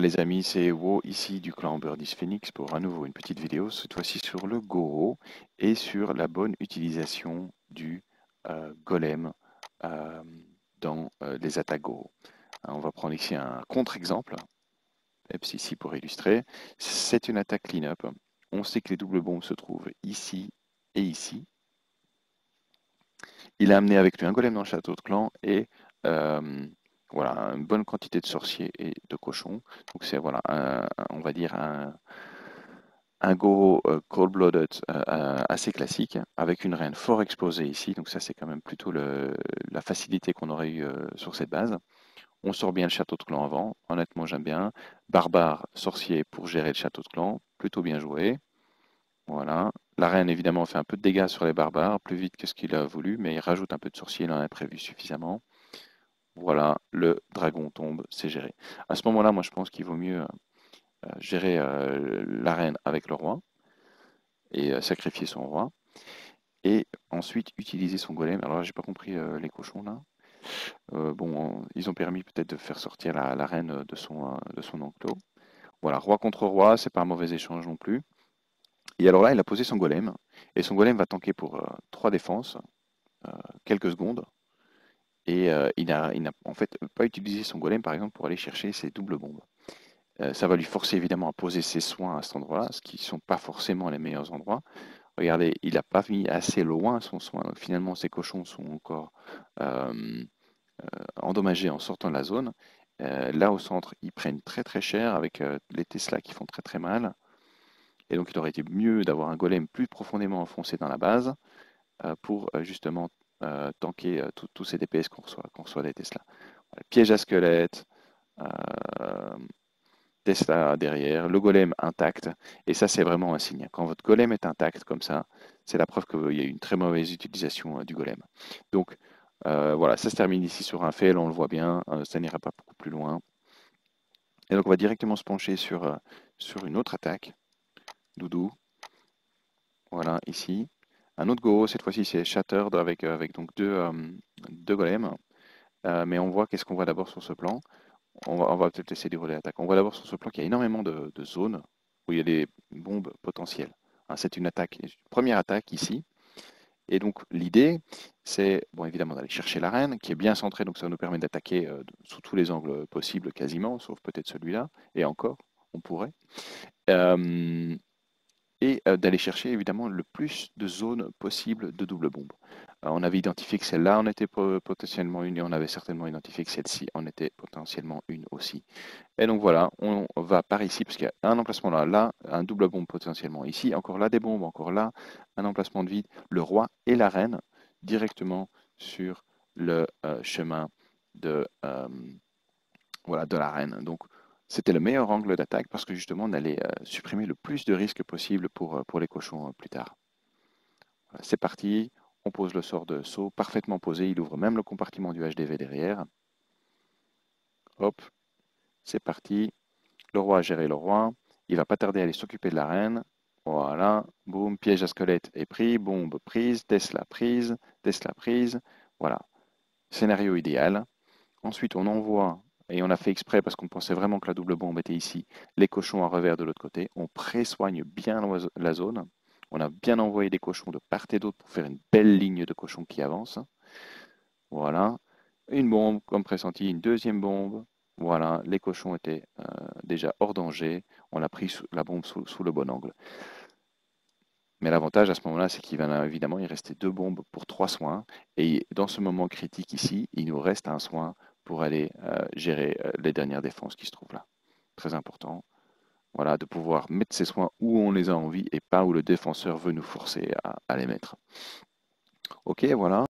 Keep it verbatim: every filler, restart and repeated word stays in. là les amis, c'est Wo ici du clan Burdis Phoenix pour à nouveau une petite vidéo, cette fois-ci sur le Goho et sur la bonne utilisation du euh, golem euh, dans euh, les attaques Goho. On va prendre ici un contre-exemple, ici pour illustrer. C'est une attaque clean-up. On sait que les doubles bombes se trouvent ici et ici. Il a amené avec lui un golem dans le château de clan et euh, voilà, une bonne quantité de sorciers et de cochons. Donc c'est voilà, un, on va dire un, un Goho uh, cold-blooded uh, uh, assez classique, avec une reine fort exposée ici. Donc ça c'est quand même plutôt le, la facilité qu'on aurait eu uh, sur cette base. On sort bien le château de clan avant, honnêtement j'aime bien. Barbare, sorcier pour gérer le château de clan, plutôt bien joué. Voilà. La reine évidemment fait un peu de dégâts sur les barbares, plus vite que ce qu'il a voulu, mais il rajoute un peu de sorcier, il en a prévu suffisamment. Voilà, le dragon tombe, c'est géré. À ce moment-là, moi je pense qu'il vaut mieux euh, gérer euh, la reine avec le roi et euh, sacrifier son roi. Et ensuite utiliser son golem. Alors j'ai pas compris euh, les cochons là. Euh, bon, ils ont permis peut-être de faire sortir la, la reine de son, euh, de son enclos. Voilà, roi contre roi, c'est pas un mauvais échange non plus. Et alors là, il a posé son golem. Et son golem va tanker pour euh, trois défenses, euh, quelques secondes. Et euh, il n'a il n'a en fait pas utilisé son golem, par exemple, pour aller chercher ses doubles bombes. Euh, ça va lui forcer évidemment à poser ses soins à cet endroit-là, ce qui ne sont pas forcément les meilleurs endroits. Regardez, il n'a pas mis assez loin son soin. Donc finalement, ses cochons sont encore euh, euh, endommagés en sortant de la zone. Euh, là, au centre, ils prennent très très cher avec euh, les Tesla qui font très très mal. Et donc, il aurait été mieux d'avoir un golem plus profondément enfoncé dans la base euh, pour euh, justement Euh, tanker euh, tous ces D P S qu'on reçoit, qu'on reçoit des Tesla. Voilà, piège à squelette, euh, Tesla derrière, le golem intact, et ça c'est vraiment un signe. Quand votre golem est intact comme ça, c'est la preuve qu'il y a eu une très mauvaise utilisation euh, du golem. Donc euh, voilà, ça se termine ici sur un fail, on le voit bien, euh, ça n'ira pas beaucoup plus loin. Et donc on va directement se pencher sur, euh, sur une autre attaque, Doudou, voilà ici. Un autre Goho, cette fois-ci c'est Shattered avec, avec donc deux, euh, deux golems. Euh, mais on voit qu'est-ce qu'on voit d'abord sur ce plan. On va, on va peut-être laisser dérouler l'attaque. On voit d'abord sur ce plan qu'il y a énormément de, de zones où il y a des bombes potentielles. Hein, c'est une attaque, une première attaque ici. Et donc l'idée, c'est bon, évidemment d'aller chercher la reine qui est bien centrée, donc ça nous permet d'attaquer euh, sous tous les angles possibles quasiment, sauf peut-être celui-là. Et encore, on pourrait. Euh, et d'aller chercher évidemment le plus de zones possibles de double bombe. Alors, on avait identifié que celle-là en était potentiellement une, et on avait certainement identifié que celle-ci en était potentiellement une aussi. Et donc voilà, on va par ici, parce qu'il y a un emplacement là, là, un double bombe potentiellement ici, encore là des bombes, encore là, un emplacement de vide, le roi et la reine, directement sur le euh, chemin de, euh, voilà, de la reine. Donc, c'était le meilleur angle d'attaque parce que justement on allait euh, supprimer le plus de risques possible pour, pour les cochons euh, plus tard. Voilà, c'est parti, on pose le sort de saut parfaitement posé, il ouvre même le compartiment du H D V derrière. Hop, c'est parti, le roi a géré le roi, il va pas tarder à aller s'occuper de la reine. Voilà, boum, piège à squelette est pris, bombe prise, Tesla prise, Tesla prise, voilà. Scénario idéal. Ensuite on envoie... Et on a fait exprès parce qu'on pensait vraiment que la double bombe était ici. Les cochons à revers de l'autre côté. On pré-soigne bien la zone. On a bien envoyé des cochons de part et d'autre pour faire une belle ligne de cochons qui avance. Voilà. Une bombe, comme pressenti, une deuxième bombe. Voilà. Les cochons étaient euh, déjà hors danger. On a pris la bombe sous, sous le bon angle. Mais l'avantage à ce moment-là, c'est qu'il va évidemment il restait deux bombes pour trois soins. Et dans ce moment critique ici, il nous reste un soin pour aller euh, gérer euh, les dernières défenses qui se trouvent là. Très important, voilà, de pouvoir mettre ses soins où on les a envie et pas où le défenseur veut nous forcer à, à les mettre. Ok, voilà.